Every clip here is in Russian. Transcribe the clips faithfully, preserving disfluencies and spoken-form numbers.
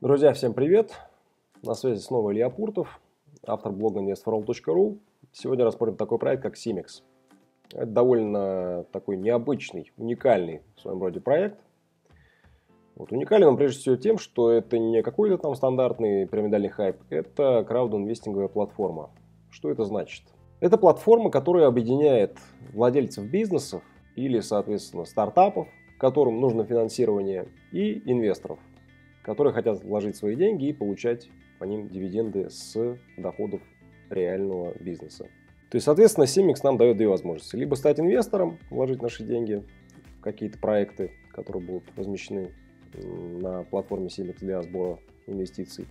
Друзья, всем привет! На связи снова Илья Пуртов, автор блога инвест фор олл точка ру. Сегодня рассмотрим такой проект, как Симекс. Это довольно такой необычный, уникальный в своем роде проект. Вот, уникален он прежде всего тем, что это не какой-то там стандартный пирамидальный хайп, это краудинвестинговая платформа. Что это значит? Это платформа, которая объединяет владельцев бизнесов или, соответственно, стартапов, которым нужно финансирование, и инвесторов, которые хотят вложить свои деньги и получать по ним дивиденды с доходов реального бизнеса. То есть, соответственно, Симекс нам дает две возможности. Либо стать инвестором, вложить наши деньги в какие-то проекты, которые будут размещены на платформе Симекс для сбора инвестиций.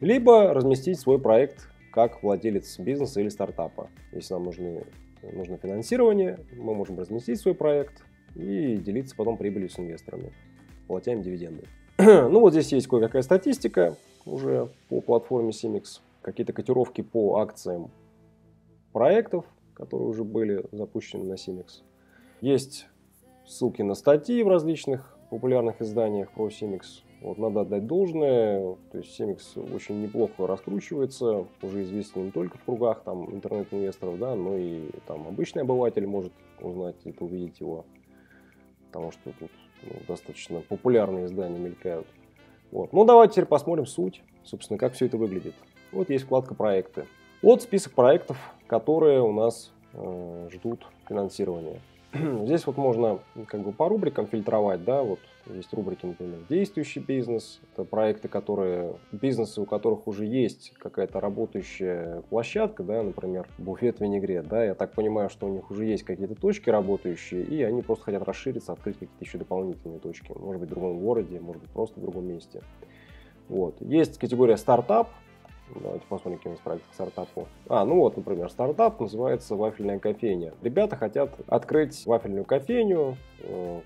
Либо разместить свой проект как владелец бизнеса или стартапа. Если нам нужны, нужно финансирование, мы можем разместить свой проект и делиться потом прибылью с инвесторами, платя им дивиденды. Ну вот здесь есть кое-какая статистика уже по платформе Симекс, какие-то котировки по акциям проектов, которые уже были запущены на Симекс. Есть ссылки на статьи в различных популярных изданиях про Симекс. Вот, надо отдать должное, то есть Симекс очень неплохо раскручивается, уже известен не только в кругах там интернет-инвесторов, да, но и там обычный обыватель может узнать или увидеть его, потому что тут ну, достаточно популярные издания мелькают. Вот. Ну давайте теперь посмотрим суть, собственно, как все это выглядит. Вот есть вкладка «Проекты». Вот список проектов, которые у нас э, ждут финансирования. Здесь вот можно как бы по рубрикам фильтровать, да, вот есть рубрики, например, «Действующий бизнес», это проекты, которые, бизнесы, у которых уже есть какая-то работающая площадка, да, например, буфет-винегрет, да, я так понимаю, что у них уже есть какие-то точки работающие, и они просто хотят расшириться, открыть какие-то еще дополнительные точки, может быть, в другом городе, может быть, просто в другом месте. Вот, есть категория «Стартап». Давайте посмотрим, какие у нас проекты к стартапу. А, ну вот, например, стартап называется «Вафельная кофейня». Ребята хотят открыть вафельную кофейню,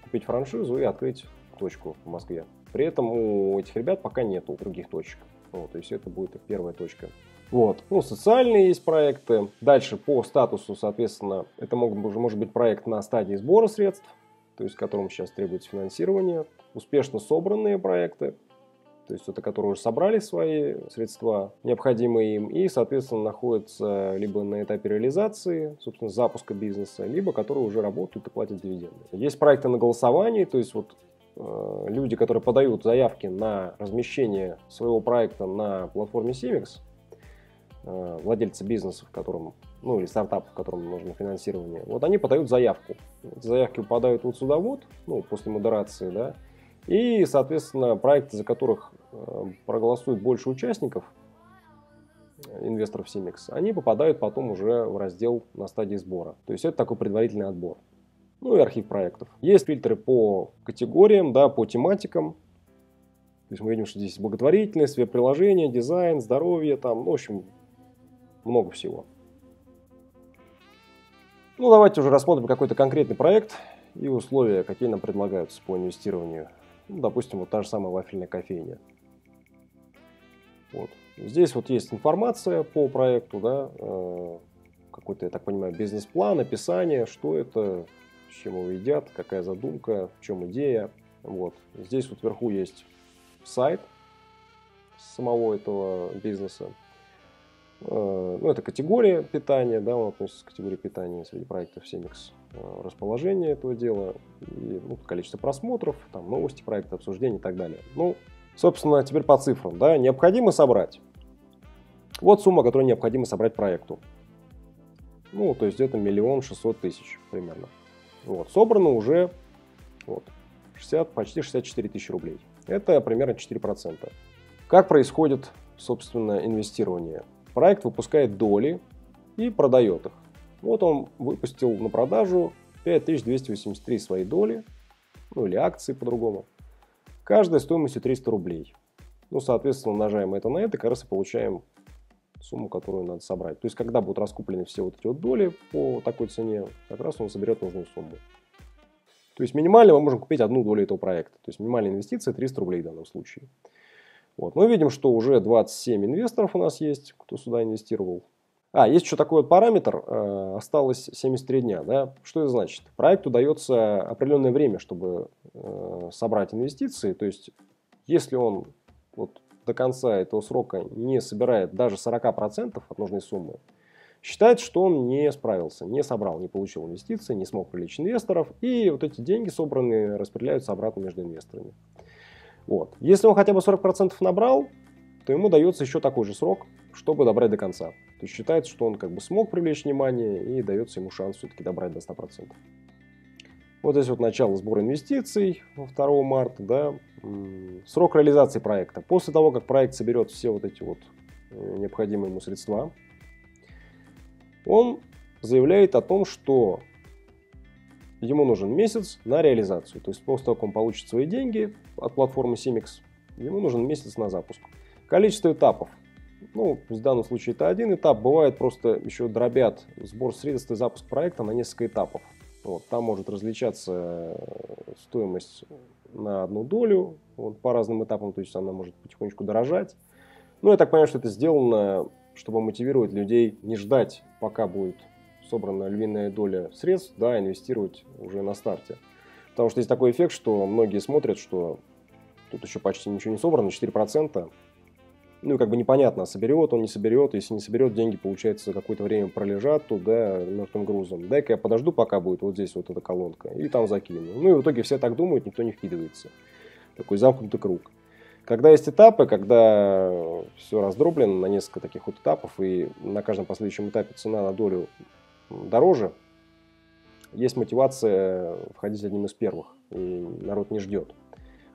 купить франшизу и открыть точку в Москве. При этом у этих ребят пока нету других точек. Вот, то есть это будет их первая точка. Вот. Ну, социальные есть проекты. Дальше по статусу, соответственно, это могут, может быть проект на стадии сбора средств, то есть которому сейчас требуется финансирование. Успешно собранные проекты. То есть это которые уже собрали свои средства, необходимые им, и, соответственно, находятся либо на этапе реализации, собственно, запуска бизнеса, либо которые уже работают и платят дивиденды. Есть проекты на голосовании, то есть вот э, люди, которые подают заявки на размещение своего проекта на платформе Симекс, э, владельцы бизнесов, которым, ну или стартапов, которым нужно финансирование, вот они подают заявку. Эти заявки попадают вот сюда вот, ну, после модерации, да, и, соответственно, проекты, за которых проголосует больше участников, инвесторов Симекс, они попадают потом уже в раздел на стадии сбора. То есть это такой предварительный отбор. Ну и архив проектов. Есть фильтры по категориям, да, по тематикам. То есть мы видим, что здесь благотворительность, веб-приложение, дизайн, здоровье, там, в общем, много всего. Ну давайте уже рассмотрим какой-то конкретный проект и условия, какие нам предлагаются по инвестированию. Ну, допустим, вот та же самая вафельная кофейня. Вот. Здесь вот есть информация по проекту, да, э, какой-то, я так понимаю, бизнес-план, описание, что это, с чем его едят, какая задумка, в чем идея. Вот. Здесь вот вверху есть сайт самого этого бизнеса. Э, ну, это категория питания, да, он относится к категории питания среди проектов Симекс. Расположение этого дела, и, ну, количество просмотров, там, новости проекта, обсуждения и так далее. Ну, собственно, теперь по цифрам. Да, необходимо собрать. Вот сумма, которую необходимо собрать проекту. Ну, то есть где-то миллион шестьсот тысяч примерно. Вот, собрано уже вот, шестьдесят, почти шестьдесят четыре тысячи рублей. Это примерно четыре процента. Как происходит, собственно, инвестирование? Проект выпускает доли и продает их. Вот он выпустил на продажу пять тысяч двести восемьдесят три свои доли, ну или акции по-другому, каждая стоимостью триста рублей. Ну, соответственно, умножаем это на это, как раз и получаем сумму, которую надо собрать. То есть, когда будут раскуплены все вот эти вот доли по такой цене, как раз он соберет нужную сумму. То есть, минимально мы можем купить одну долю этого проекта. То есть, минимальная инвестиция триста рублей в данном случае. Вот. Мы видим, что уже двадцать семь инвесторов у нас есть, кто сюда инвестировал. А, есть еще такой вот параметр, э, осталось семьдесят три дня, да, что это значит? Проекту дается определенное время, чтобы э, собрать инвестиции, то есть, если он вот до конца этого срока не собирает даже сорока процентов от нужной суммы, считает, что он не справился, не собрал, не получил инвестиции, не смог привлечь инвесторов, и вот эти деньги собранные распределяются обратно между инвесторами. Вот. Если он хотя бы сорок процентов набрал, то ему дается еще такой же срок, чтобы добрать до конца. То есть считается, что он как бы смог привлечь внимание, и дается ему шанс все-таки добрать до ста процентов. Вот здесь вот начало сбора инвестиций второго марта. Да. Срок реализации проекта. После того, как проект соберет все вот эти вот необходимые ему средства, он заявляет о том, что ему нужен месяц на реализацию. То есть после того, как он получит свои деньги от платформы Симекс, ему нужен месяц на запуск. Количество этапов. Ну, в данном случае это один этап. Бывает просто еще дробят сбор средств и запуск проекта на несколько этапов. Вот, там может различаться стоимость на одну долю вот, по разным этапам, то есть она может потихонечку дорожать. Ну, я так понимаю, что это сделано, чтобы мотивировать людей не ждать, пока будет собрана львиная доля средств, да, инвестировать уже на старте. Потому что есть такой эффект, что многие смотрят, что тут еще почти ничего не собрано, четыре процента. Ну и как бы непонятно, соберет он, не соберет. Если не соберет, деньги, получается, какое-то время пролежат туда мертвым грузом. Дай-ка я подожду, пока будет вот здесь вот эта колонка, и там закину. Ну и в итоге все так думают, никто не вкидывается. Такой замкнутый круг. Когда есть этапы, когда все раздроблено на несколько таких вот этапов, и на каждом последующем этапе цена на долю дороже, есть мотивация входить одним из первых, и народ не ждет.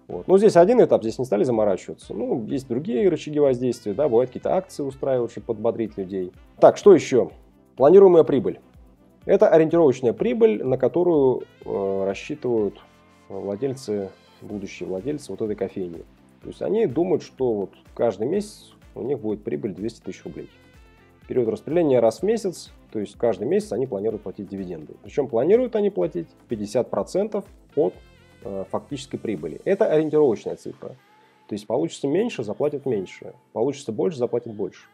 Вот. Но здесь один этап, здесь не стали заморачиваться. Ну, есть другие рычаги воздействия, да, бывают какие-то акции устраивать, чтобы подбодрить людей. Так, что еще? Планируемая прибыль. Это ориентировочная прибыль, на которую э, рассчитывают владельцы, будущие владельцы вот этой кофейни. То есть они думают, что вот каждый месяц у них будет прибыль двести тысяч рублей. Период распределения раз в месяц, то есть каждый месяц они планируют платить дивиденды. Причем планируют они платить пятьдесят процентов от фактической прибыли. Это ориентировочная цифра. То есть получится меньше, заплатят меньше. Получится больше, заплатят больше.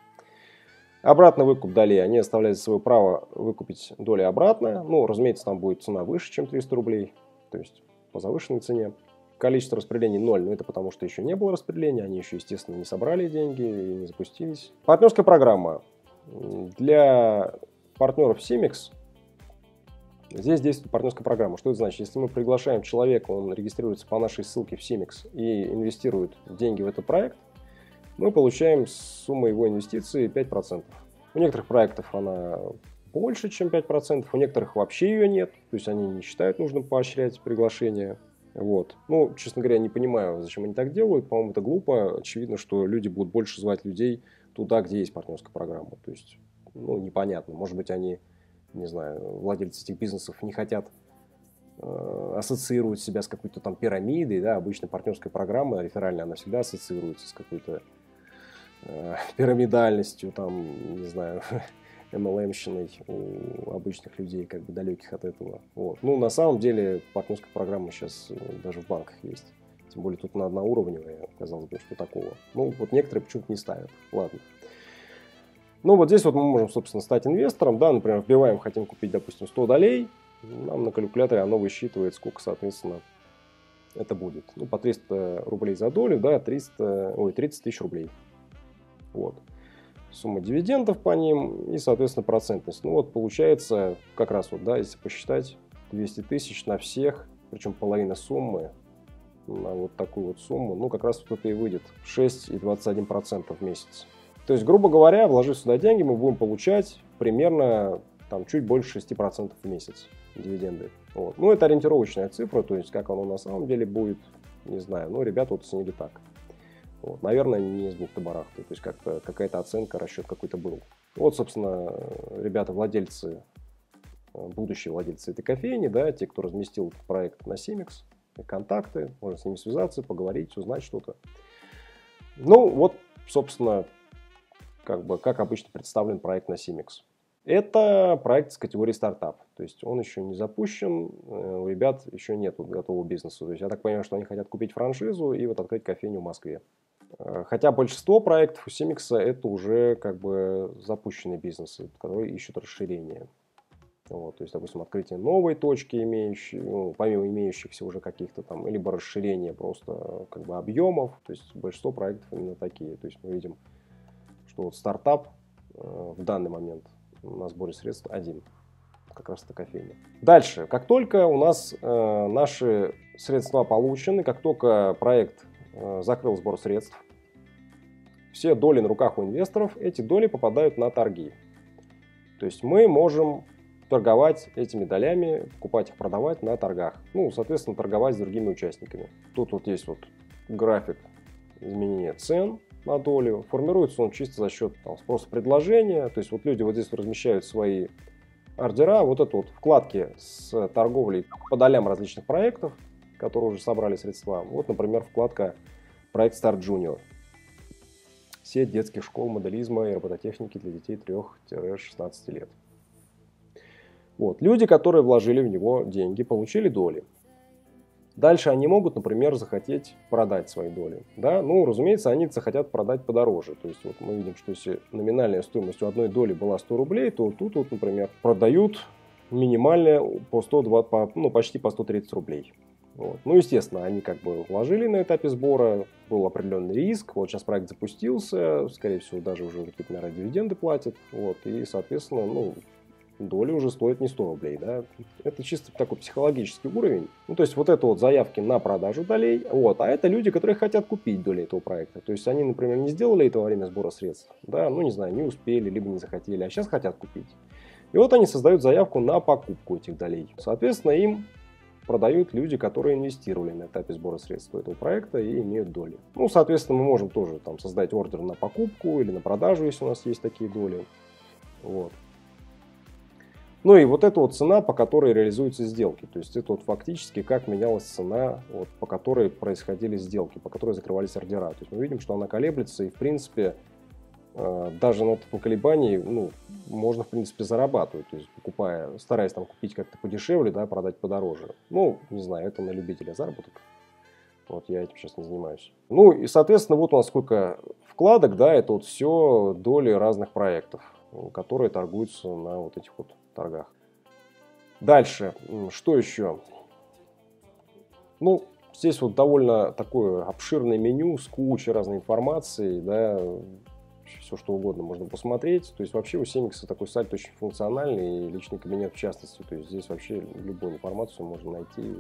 Обратный выкуп долей. Они оставляют свое право выкупить доли обратно. Ну, разумеется, там будет цена выше, чем триста рублей. То есть по завышенной цене. Количество распределений ноль. Но это потому, что еще не было распределения. Они еще, естественно, не собрали деньги и не запустились. Партнерская программа. Для партнеров Симекс здесь действует партнерская программа. Что это значит? Если мы приглашаем человека, он регистрируется по нашей ссылке в Симекс и инвестирует деньги в этот проект, мы получаем сумму его инвестиций пять процентов. У некоторых проектов она больше, чем пять процентов, у некоторых вообще ее нет. То есть они не считают нужным поощрять приглашение. Вот. Ну, честно говоря, не понимаю, зачем они так делают. По-моему, это глупо. Очевидно, что люди будут больше звать людей туда, где есть партнерская программа. То есть, ну, непонятно. Может быть, они... не знаю, владельцы этих бизнесов не хотят э, ассоциировать себя с какой-то там пирамидой, да, обычно партнерская программа реферальная, она всегда ассоциируется с какой-то э, пирамидальностью, там, не знаю, эм эл эм-щиной у обычных людей, как бы далеких от этого. Вот. Ну, на самом деле, партнерская программа сейчас даже в банках есть. Тем более, тут на одноуровневая, казалось бы, что такого. Ну, вот некоторые почему-то не ставят. Ладно. Ну, вот здесь вот мы можем, собственно, стать инвестором, да, например, вбиваем, хотим купить, допустим, сто долей, нам на калькуляторе оно высчитывает, сколько, соответственно, это будет. Ну, по триста рублей за долю, да, тридцать тысяч рублей. Вот. Сумма дивидендов по ним и, соответственно, процентность. Ну, вот получается, как раз вот, да, если посчитать, двести тысяч на всех, причем половина суммы, на вот такую вот сумму, ну, как раз вот это и выйдет шесть целых двадцать один сотых процента в месяц. То есть, грубо говоря, вложив сюда деньги, мы будем получать примерно там, чуть больше шести процентов в месяц дивиденды. Вот. Ну, это ориентировочная цифра, то есть, как оно на самом деле будет, не знаю. Но ребята вот оценили так. Вот. Наверное, не из бухты барахты, то есть, как-то какая-то оценка, расчет какой-то был. Вот, собственно, ребята, владельцы, будущие владельцы этой кофейни, да, те, кто разместил этот проект на Симекс, контакты, можно с ними связаться, поговорить, узнать что-то. Ну, вот, собственно... Как бы, как обычно представлен проект на Симекс. Это проект с категории стартап. То есть он еще не запущен, у ребят еще нет вот готового бизнеса. То есть я так понимаю, что они хотят купить франшизу и вот открыть кофейню в Москве. Хотя большинство проектов у Симекса это уже как бы запущенные бизнесы, которые ищут расширение. Вот, то есть, допустим, открытие новой точки, имеющей, ну, помимо имеющихся уже каких-то там, либо расширение просто как бы объемов. То есть большинство проектов именно такие. То есть мы видим, что вот стартап э, в данный момент на сборе средств один. Как раз это кофейня. Дальше, как только у нас э, наши средства получены, как только проект э, закрыл сбор средств, все доли на руках у инвесторов, эти доли попадают на торги. То есть мы можем торговать этими долями, покупать их, продавать на торгах. Ну, соответственно, торговать с другими участниками. Тут вот есть вот график изменения цен на долю. Формируется он чисто за счет там, спроса предложения. То есть вот люди вот здесь размещают свои ордера. Вот это вот вкладки с торговлей по долям различных проектов, которые уже собрали средства. Вот, например, вкладка «Проект Star Junior». Сеть детских школ моделизма и робототехники для детей трёх-шестнадцати лет. Вот. Люди, которые вложили в него деньги, получили доли. Дальше они могут, например, захотеть продать свои доли. Да? Ну, разумеется, они захотят продать подороже. То есть вот мы видим, что если номинальная стоимость у одной доли была сто рублей, то тут, вот, например, продают минимальная по сто двадцать, по, ну, почти по сто тридцать рублей. Вот. Ну, естественно, они как бы вложили на этапе сбора, был определенный риск, вот сейчас проект запустился, скорее всего, даже уже какие-то, наверное, дивиденды платят, вот, и, соответственно, ну, доли уже стоят не сто рублей, да, это чисто такой психологический уровень, ну, то есть вот это вот заявки на продажу долей, вот, а это люди, которые хотят купить доли этого проекта, то есть они, например, не сделали это во время сбора средств, да, ну, не знаю, не успели, либо не захотели, а сейчас хотят купить, и вот они создают заявку на покупку этих долей, соответственно, им продают люди, которые инвестировали на этапе сбора средств этого проекта и имеют доли. Ну, соответственно, мы можем тоже там создать ордер на покупку или на продажу, если у нас есть такие доли. Вот. Ну и вот это вот цена, по которой реализуются сделки. То есть это вот фактически как менялась цена, вот, по которой происходили сделки, по которой закрывались ордера. То есть мы видим, что она колеблется и, в принципе, даже на таком колебании, ну, можно, в принципе, зарабатывать, то есть покупая, стараясь там купить как-то подешевле, да, продать подороже. Ну, не знаю, это на любителя заработок. Вот я этим сейчас не занимаюсь. Ну, и, соответственно, вот у нас сколько вкладок, да, это вот все доли разных проектов, которые торгуются на вот этих вот торгах. Дальше, что еще? Ну, здесь вот довольно такое обширное меню с кучей разной информации, да, все что угодно можно посмотреть. То есть вообще у Симекса такой сайт очень функциональный, и личный кабинет в частности. То есть здесь вообще любую информацию можно найти.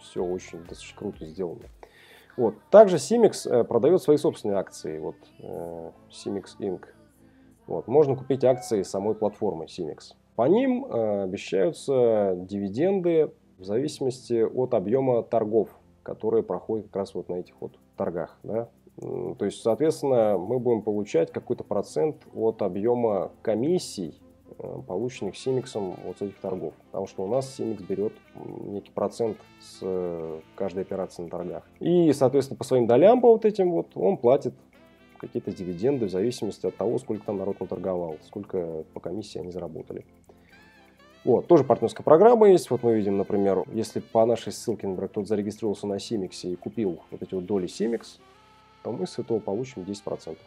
Все очень достаточно круто сделано. Вот. Также Симекс продает свои собственные акции. Вот, Симекс инк Вот. Можно купить акции самой платформы Симекс. По ним обещаются дивиденды в зависимости от объема торгов, которые проходят как раз вот на этих вот торгах. Да? То есть, соответственно, мы будем получать какой-то процент от объема комиссий, полученных Симексом вот с этих торгов. Потому что у нас Симекс берет некий процент с каждой операции на торгах. И, соответственно, по своим долям, по вот этим вот, он платит какие-то дивиденды в зависимости от того, сколько там народ наторговал, сколько по комиссии они заработали. Вот, тоже партнерская программа есть. Вот мы видим, например, если по нашей ссылке, например, кто-то зарегистрировался на Симексе и купил вот эти вот доли Симекс, то мы с этого получим десять процентов.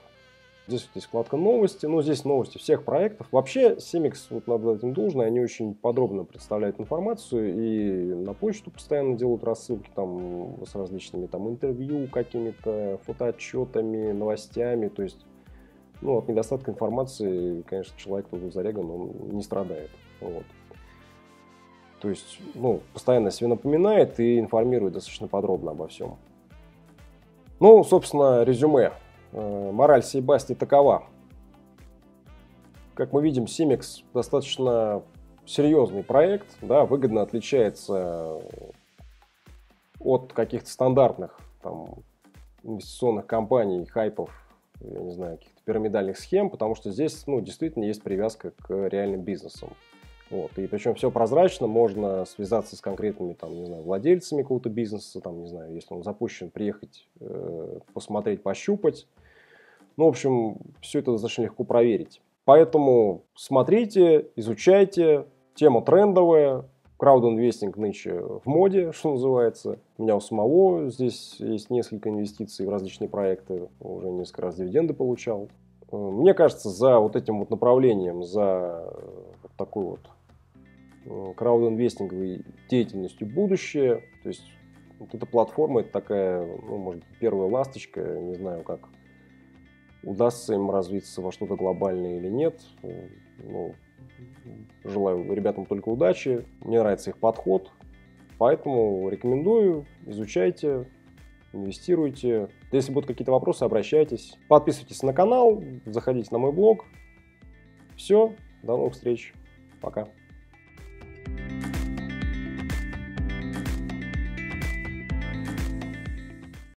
Здесь вот есть вкладка новости, но здесь новости всех проектов. Вообще Симекс, вот надо дать им должное, они очень подробно представляют информацию и на почту постоянно делают рассылки там с различными там интервью, какими-то фотоотчетами, новостями. То есть, ну, от недостатка информации, конечно, человек, кто был зареган, он не страдает. Вот. То есть, ну, постоянно себе напоминает и информирует достаточно подробно обо всем. Ну, собственно, резюме. Мораль сей басни такова. Как мы видим, Симекс достаточно серьезный проект, да, выгодно отличается от каких-то стандартных там, инвестиционных компаний, хайпов, я не знаю, каких-то пирамидальных схем, потому что здесь, ну, действительно есть привязка к реальным бизнесам. Вот. И причем все прозрачно, можно связаться с конкретными там, не знаю, владельцами какого-то бизнеса, там, не знаю, если он запущен, приехать, э, посмотреть, пощупать. Ну, в общем, все это достаточно легко проверить. Поэтому смотрите, изучайте, тема трендовая, краудинвестинг нынче в моде, что называется. У меня у самого здесь есть несколько инвестиций в различные проекты, уже несколько раз дивиденды получал. Мне кажется, за вот этим вот направлением, за вот такой вот краудинвестинговой деятельностью будущее. То есть вот эта платформа – это такая, ну, может быть, первая ласточка. Не знаю, как удастся им развиться во что-то глобальное или нет. Ну, желаю ребятам только удачи. Мне нравится их подход. Поэтому рекомендую, изучайте, инвестируйте. Если будут какие-то вопросы, обращайтесь. Подписывайтесь на канал, заходите на мой блог. Все, до новых встреч. Пока.